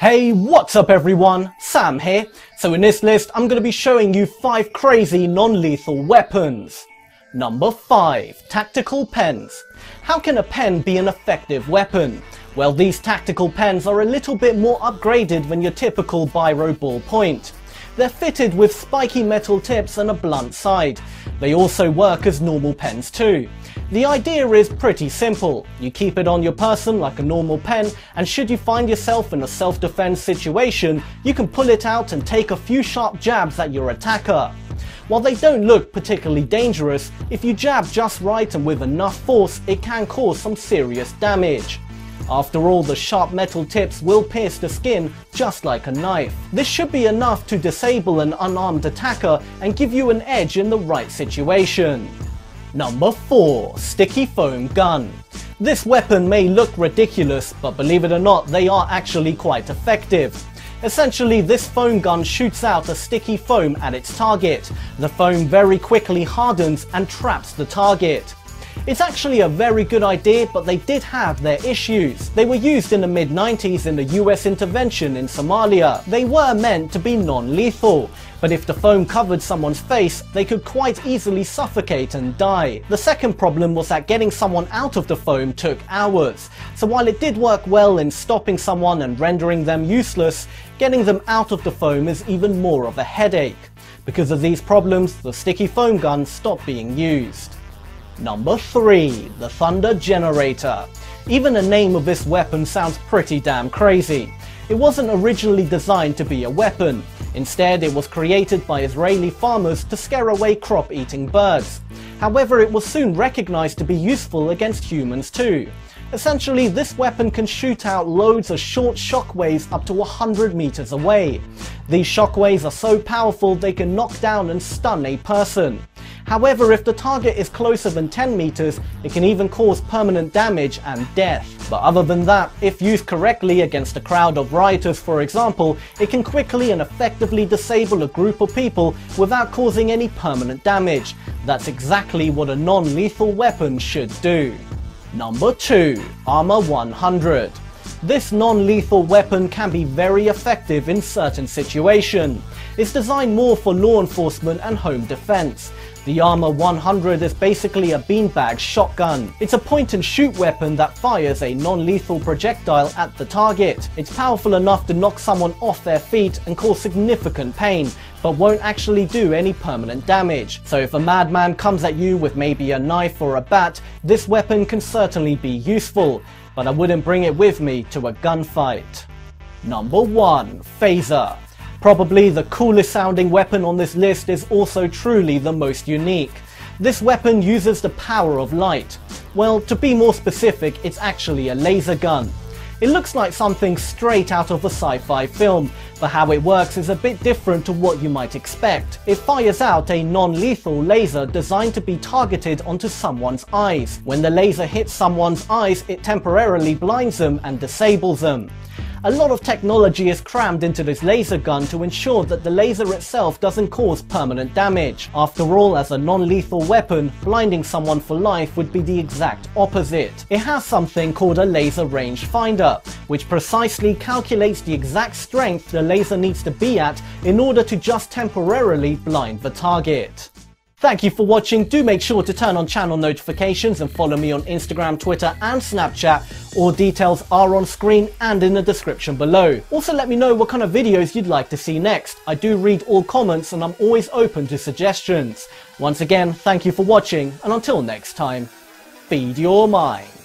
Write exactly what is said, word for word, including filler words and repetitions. Hey, what's up everyone? Sam here. So in this list, I'm going to be showing you five crazy non-lethal weapons. Number five. Tactical pens. How can a pen be an effective weapon? Well, these tactical pens are a little bit more upgraded than your typical biro ballpoint. They're fitted with spiky metal tips and a blunt side. They also work as normal pens too. The idea is pretty simple. You keep it on your person like a normal pen, and should you find yourself in a self-defense situation, you can pull it out and take a few sharp jabs at your attacker. While they don't look particularly dangerous, if you jab just right and with enough force, it can cause some serious damage. After all, the sharp metal tips will pierce the skin just like a knife. This should be enough to disable an unarmed attacker and give you an edge in the right situation. Number four. Sticky foam gun. This weapon may look ridiculous, but believe it or not, they are actually quite effective. Essentially, this foam gun shoots out a sticky foam at its target. The foam very quickly hardens and traps the target. It's actually a very good idea, but they did have their issues. They were used in the mid nineties in the U S intervention in Somalia. They were meant to be non-lethal, but if the foam covered someone's face, they could quite easily suffocate and die. The second problem was that getting someone out of the foam took hours. So while it did work well in stopping someone and rendering them useless, getting them out of the foam is even more of a headache. Because of these problems, the sticky foam gun stopped being used. Number three. The Thunder Generator. Even the name of this weapon sounds pretty damn crazy. It wasn't originally designed to be a weapon. Instead, it was created by Israeli farmers to scare away crop-eating birds. However, it was soon recognized to be useful against humans too. Essentially, this weapon can shoot out loads of short shockwaves up to one hundred meters away. These shockwaves are so powerful they can knock down and stun a person. However, if the target is closer than ten meters, it can even cause permanent damage and death. But other than that, if used correctly against a crowd of rioters, for example, it can quickly and effectively disable a group of people without causing any permanent damage. That's exactly what a non-lethal weapon should do. Number two. Arma one hundred. This non-lethal weapon can be very effective in certain situations. It's designed more for law enforcement and home defense. The Arma one hundred is basically a beanbag shotgun. It's a point-and-shoot weapon that fires a non-lethal projectile at the target. It's powerful enough to knock someone off their feet and cause significant pain, but won't actually do any permanent damage. So if a madman comes at you with maybe a knife or a bat, this weapon can certainly be useful, but I wouldn't bring it with me to a gunfight. Number one. Phaser. Probably the coolest sounding weapon on this list is also truly the most unique. This weapon uses the power of light. Well, to be more specific, it's actually a laser gun. It looks like something straight out of a sci-fi film, but how it works is a bit different to what you might expect. It fires out a non-lethal laser designed to be targeted onto someone's eyes. When the laser hits someone's eyes, it temporarily blinds them and disables them. A lot of technology is crammed into this laser gun to ensure that the laser itself doesn't cause permanent damage. After all, as a non-lethal weapon, blinding someone for life would be the exact opposite. It has something called a laser range finder, which precisely calculates the exact strength the laser needs to be at in order to just temporarily blind the target. Thank you for watching. Do make sure to turn on channel notifications and follow me on Instagram, Twitter and Snapchat. All details are on screen and in the description below. Also let me know what kind of videos you'd like to see next. I do read all comments and I'm always open to suggestions. Once again, thank you for watching and until next time, feed your mind.